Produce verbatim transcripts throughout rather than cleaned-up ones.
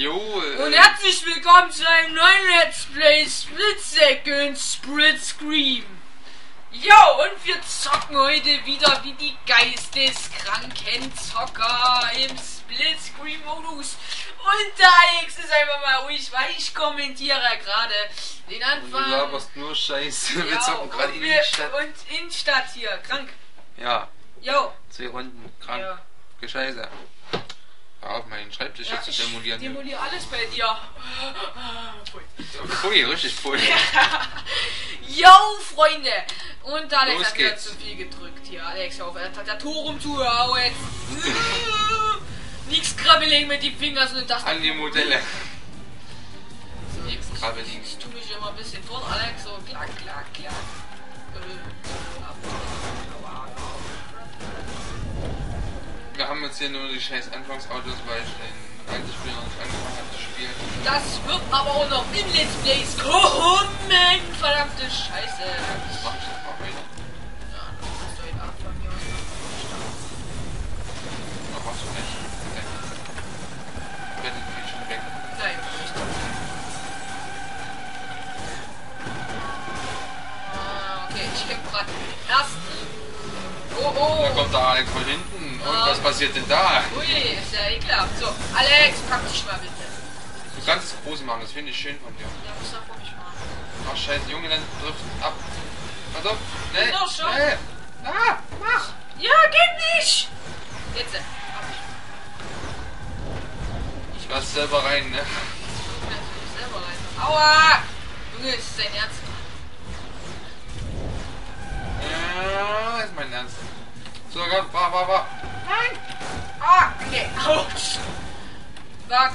Jawohl. Und herzlich willkommen zu einem neuen Let's Play Split Second Splitscreen. Jo, und wir zocken heute wieder wie die geisteskranken Zocker im Splitscreen-Modus. Und der Alex ist einfach mal ruhig, weil ich kommentiere gerade den Anfang. Du laberst nur Scheiße, wir zocken gerade in die Stadt. Und in Stadt hier, krank. Ja. Jo. Zwei Runden, krank. Ja. Gescheiße. Auf meinen Schreibtisch ja, zu demolieren. Ich demoliere alles bei dir. Pfui, richtig pfui. Yo, Freunde! Und Alex Los hat wieder zu viel gedrückt hier. Alex, auf der Tastatur rumzuhauen. Nichts krabbelig mit den Fingern, sondern das. An die Modelle. So, nichts krabbelig. Ich tue mich immer ein bisschen vor, Alex. So, klack, klack, klack. Wir haben jetzt hier nur die scheiß Anfangsautos, weil ich den alten Spieler nicht angefangen habe zu spielen. Das wird aber auch noch in Let's Plays kommen! Verdammte Scheiße! Das mach ich jetzt mal weiter. Ja, das hast du heute Abend bei mir ausgedacht. Aber machst du nicht. Ich werde den Bildschirm schon weg. Nein, nicht. Ah, okay, ich kämpfe gerade den ersten. Oh, oh. Da kommt der Alex von hinten. Und um, was passiert denn da? Ui, ist ja ekelhaft. So, Alex, pack dich mal bitte. Du kannst das große machen, das finde ich schön von dir. Ja, muss doch vor mich machen. Ach scheiße, Junge, dann trifft ab. Pass auf, ne? Nee. Doch schon. Nee. Ah, mach! Ja, geht nicht! Jetzt, ab. Ich lass selber rein, ne? Ich guck natürlich selber rein. Aua! Junge, ist dein Ernst? Ja, ist mein Ernst. So, Gott, war, war, war. Nein! Ah, okay. Autsch! Sag.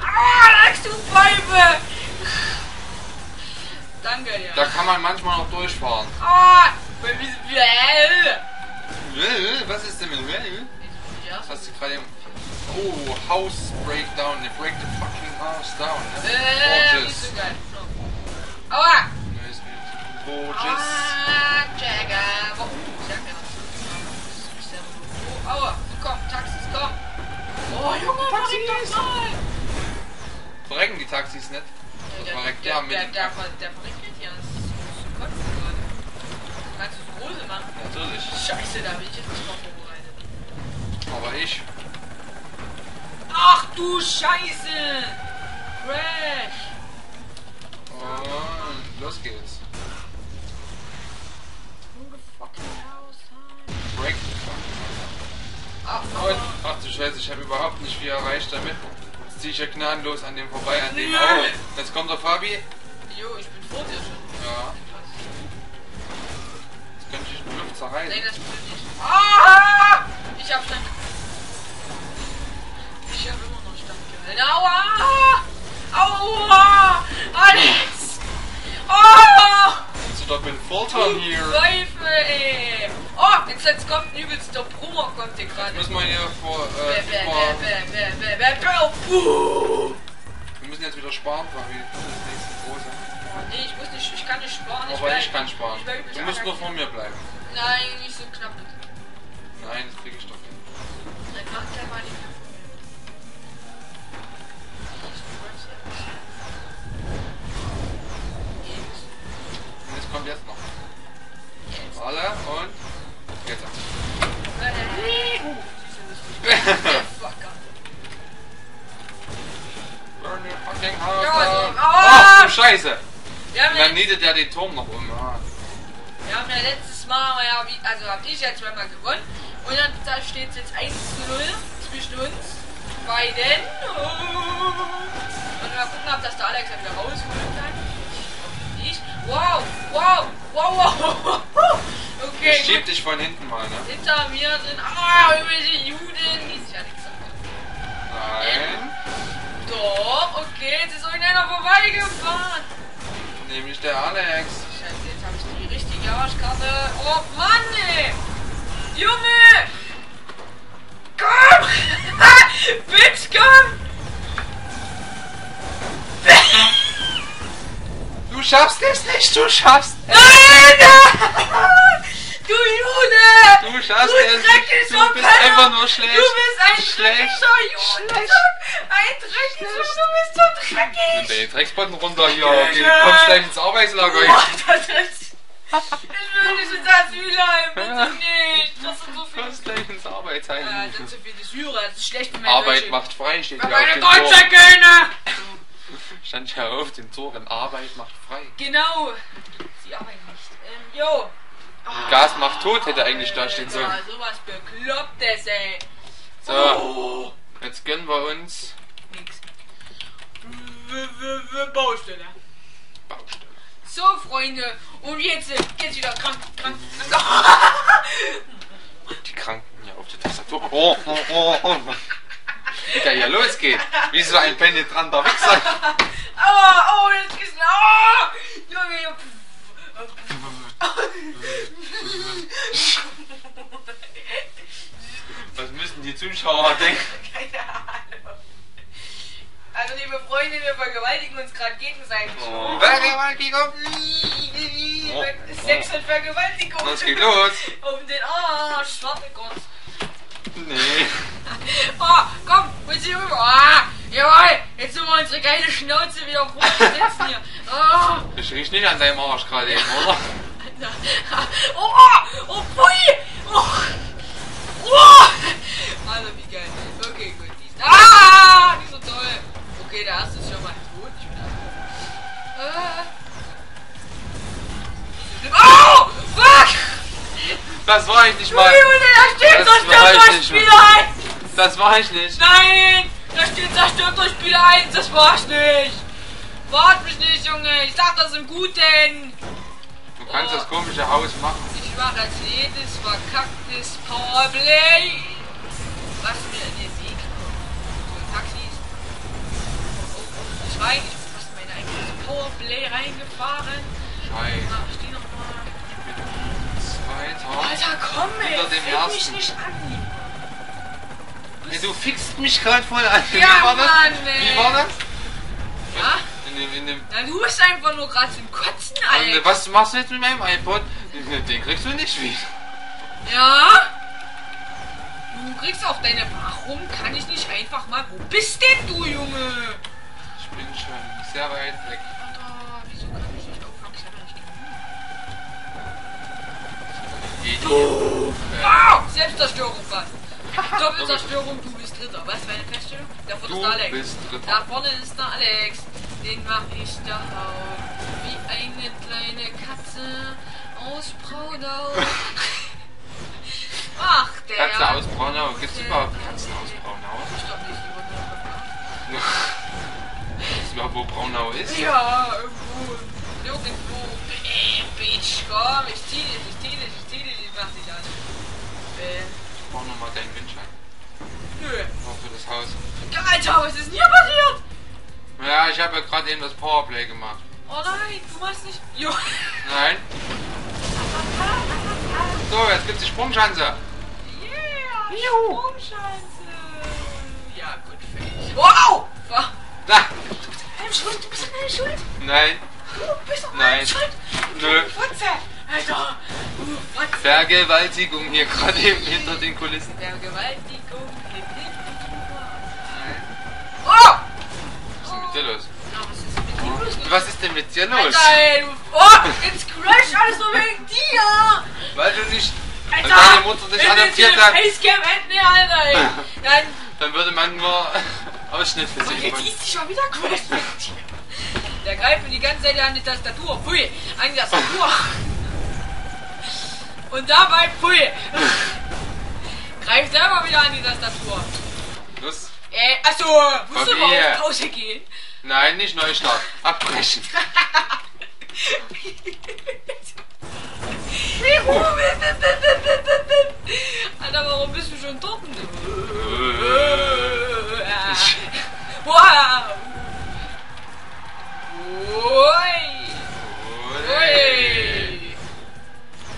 Ah, Alex, du Pfeife! Danke, ja. Da kann man manchmal noch durchfahren. Ah! Was ist denn mit Will? Hast du gerade. Oh, House Breakdown. They break the fucking house down. Äh, gorgeous. So geil. No. Aua! Gorgeous. Ah, Jagger. Warum? Aua, komm, Taxis, komm! Oh Junge, Taxi doch mal! Verrecken die Taxis nicht? Der verreckt ja mit. Der verreckt nicht, ja, das ist so kotzen gerade. Kannst du das Rose machen? Natürlich. Scheiße, da bin ich jetzt nicht mal vorbereitet. Aber ich. Ach du Scheiße! Crash! Und los geht's. Break the fuck. Ach, und, ach du Scheiße, ich habe überhaupt nicht viel erreicht damit. Jetzt ziehe ich ja gnadenlos an dem vorbei, an dem Auto. Jetzt kommt der Fabi. Jo, ich bin vor dir schon. Ja. Jetzt könnte ich den Luft zerreißen. Nein, das will ich nicht. Ah! Ich hab Stand. Ich hab immer noch Stand gehalten. Aua! Aua! Alex! Oh! Zu doppeln Vorteil hier. Teufel, ey! Oh, jetzt, jetzt kommt ein übelster Brummer, kommt hier gerade. Jetzt müssen wir hier vor. Äh, bäh, bäh, bäh, bäh, bäh, bäh, wir müssen jetzt wieder sparen, Fabi. Das ist das nächste große. Oh, nee, ich muss nicht, ich kann nicht sparen. Aber ich, bleib, ich kann sparen. Ich du musst nur vor mir bleiben. Nein, nicht so knapp. Nein, das krieg ich doch hin. Dann mach gleich mal die. Und jetzt kommt jetzt noch. Jetzt. Alle und. Jetzt. Burn your fucking house. Ach du Scheiße! Dann nietet er den Turm noch um. Ah. Wir haben ja letztes Mal, also hab ich ja zweimal gewonnen. Und dann da steht es jetzt eins zu null zwischen uns beiden. Und mal gucken, ob das der Alex wieder rausholen kann. Ich wow, wow, wow, wow. Okay, ich schieb dich von hinten mal, ne? Hinter mir sind. Ah, irgendwelche Juden! Die ist ja nichts anderes. Nein. Doch, okay, jetzt ist irgendeiner vorbeigefahren. Nämlich der Alex. Scheiße, jetzt habe ich die richtige Arschkarte. Oh Mann, ey! Junge! Komm! Bitch, komm! Du schaffst es nicht, du schaffst es! Nein! Nein! Du Jude! Du schaffst du es! Du bist einfach nur schlecht! Du bist ein schlechter Jude! Schlecht. Ein Dreck, du bist so dreckig! Nimm den Drecksbotten runter hier, okay, du kommst gleich ins Arbeitslager. Boah, das ist... Ich will nicht ins Asylheim, bitte nicht! Das sind so viele... Du kommst gleich ins Arbeitsheim. Ja, das sind so viele Syrer, das ist schlecht für meine Arbeit Deutsche. Macht frei, steht ja auf dem Tor. Meine deutsche Kölner! Stand ja auf den Toren, Arbeit macht frei. Genau! Sie arbeiten nicht. Ähm, jo! Oh, Gas macht tot, hätte eigentlich da stehen sollen. Ja, sowas Beklopptes, ey! So, oh. Jetzt gönnen wir uns... Nix. Baustelle. Baustelle. So, Freunde, und jetzt geht's wieder krank, krank, krank. Die Kranken hier auf der Tastatur. Oh, oh, oh, oh, Mann. Wie der hier losgeht. Wie so ein penetranter Wichser. Oh, oh, jetzt geht's... Oh, Junge, Junge. Was müssen die Zuschauer denken? Keine Ahnung. Also, liebe Freunde, wir vergewaltigen uns gerade gegenseitig. Oh. Vergewaltigung! Oh. Sex und Vergewaltigung! Was geht los? Um den Arsch, warte kurz. Nee. Oh, komm, willst du rüber? Ah, jawohl, jetzt tun wir unsere geile Schnauze wieder hochsetzen hier. Oh. Ich riech nicht an deinem Arsch gerade eben, oder? Oh, oh, oh, pui! Oh. Oh! Also wie geil. Okay, gut. Die ist ah! Nicht so toll. Okay, der erste ist schon mal tot. Ich bin erstmal. Ah. Oh! Fuck! Das war ich nicht mal. Da steht zerstört durch Spieler eins! Das war ich nicht. Nein! Da steht zerstört durch Spieler eins, das war ich nicht! Wart mich nicht, Junge! Ich sag das im Guten! Du kannst oh. Das komische Haus machen. Ich war als jedes verkacktes Powerplay. Was mir in den Sieg? So Taxis. Oh, oh, ich weiß, ich bin fast in meine eigene Powerplay reingefahren. Scheiße. Na, ich stehe nochmal. Zweiter. Alter, komm ey, fäng mich nicht an. Hey, du fixst mich gerade voll an. Ja, wie war das? Mann, ey. Wie war das? Ja? In dem, in dem Na, du bist einfach nur gerade zum Kotzen, Alter. Und was machst du jetzt mit meinem iPod? Den kriegst du nicht wieder. Ja? Du kriegst auch deine... Warum kann ich nicht einfach mal... Wo bist denn du, Junge? Ich bin schon sehr weit weg. Oh, wieso kann ich nicht aufhören? Ich hab ja nicht genug. Wow! Selbstzerstörung fast. Doppelzerstörung, du bist Dritter. Was für eine Feststellung? Da vorne ist der Alex. Bist da vorne ist der Alex. Den mach ich da auf. Wie eine kleine Katze aus Braunau. Ach, der. Katze aus Braunau. Gibt's überhaupt Katzen aus Braunau? Ich glaube nicht, die wurden weißt du überhaupt, wo Braunau ist? Ja, irgendwo. Irgendwo. Ey, Bitch, komm. Ich zieh dich, ich zieh dich, ich zieh dich. Ich mach dich an. Äh. Ich brauch nochmal deinen Windschein. Nö. Auch für das Haus. Alter, was ist denn hier passiert? Ja, ich habe ja gerade eben das Powerplay gemacht. Oh nein, du machst nicht... Jo. Nein. So, jetzt gibt's die Sprungschanze. Yeah, juhu. Sprungschanze. Ja, gut, fertig. Wow! Da. Du bist an meiner Schuld, du bist an meiner Schuld. Nein. Du bist an meiner Schuld. Nö. Alter! Uh, Vergewaltigung hier gerade eben hinter den Kulissen. Vergewaltigung hinter den Kulissen. Oh! Was ist denn mit dir los? Ja, was, ist mit dir oh. los? Was ist denn mit dir los? Alter, oh! Ins Crash alles nur wegen dir! Weil du nicht... Alter! Weil deine Mutter dich adoptiert hat! Facecam enden, Alter, ey. Dann, Dann würde man nur Ausschnitte sehen. Jetzt ist sie schon wieder Crash mit dir. Der greift mir die ganze Zeit an die Tastatur. Pui! An die Tastatur! Und dabei, pui! Greif selber wieder an die Tastatur. Los. Äh, achso, musst du mal auf Pause gehen? Nein, nicht Neustart. Abbrechen. Alter, warum bist du schon tot? Wow!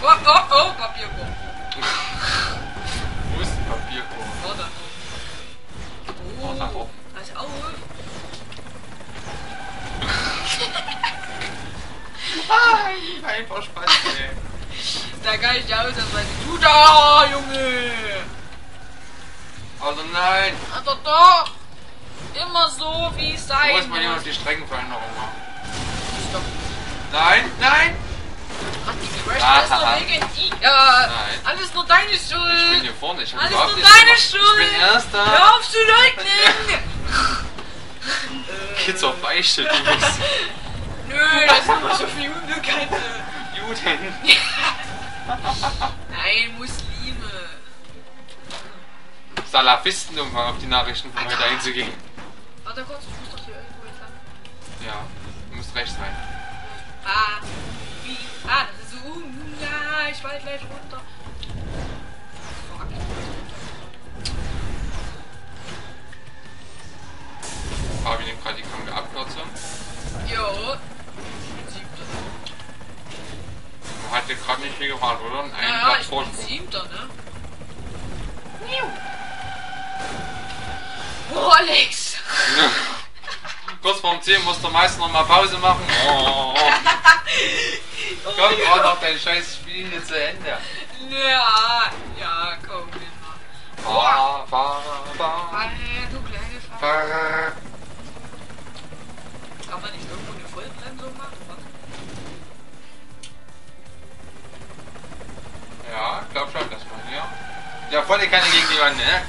Oh, oh, oh, Papierkorb. Wo ist ein Papierkorb? Oh, da. Oh, da. Oh, pass auf. Ah, einfach Spaß, ey. Da kann ich ja aus, das weiß ich. Du da, Junge! Also nein! Also doch! Immer so, wie es sein muss. Muss man ja noch die Streckenveränderung machen. Stopp. Nein, nein! Ach, die Crash, alles nur wegen I. Äh, nein. Alles nur deine Schuld. Ich bin hier vorne. Ich hab alles nur deine Schuld. Ich bin Erster. Hör auf zu leugnen! Kids auf Beichte, du bist. Nö, das sind wir schon für Juden. Juden. Nein, Muslime. Salafisten, um auf die Nachrichten von heute einzugehen. Warte kurz, ich muss doch hier irgendwo jetzt lang. Ja, du musst rechts rein. Ah, wie, ah, das ist so, ja, ich fall gleich runter. Fuck. Fabi nimmt gerade die kranke Abkürzung. Jo. Man hat jetzt gerade nicht viel gefahren, oder? Ein ja, Platz Vorsprung. Siebter, ne? Oh, Alex! Kurz vorm Ziel musst du meistens noch mal Pause machen. Oh. Komm, mach doch dein scheiß Spiel hier zu Ende. Ja, ja, komm, geh mal. Fahrer, Fahrer, Fahrer. Du kleine Fahrer. Kann man nicht irgendwo eine Vollbremsung machen? Warte. Ja, ich glaub schon, dass man hier. Ja, vorne kann ich gegen jemanden, ne?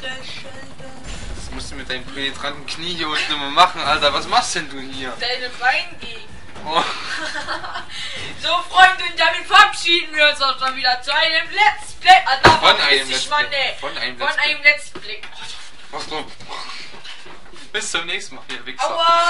Das musst du mit deinem penetranten Knie hier unten immer machen, Alter. Was machst denn du hier? Deine Beingegend. Oh. So, Freunde, und damit verabschieden wir uns auch schon wieder zu einem Let's Play. Also, von, einem Let's Play. Ne. von einem Let's Play. Von einem Let's Play. Mach's rum. Bis zum nächsten Mal, ihr Wichser. Aua.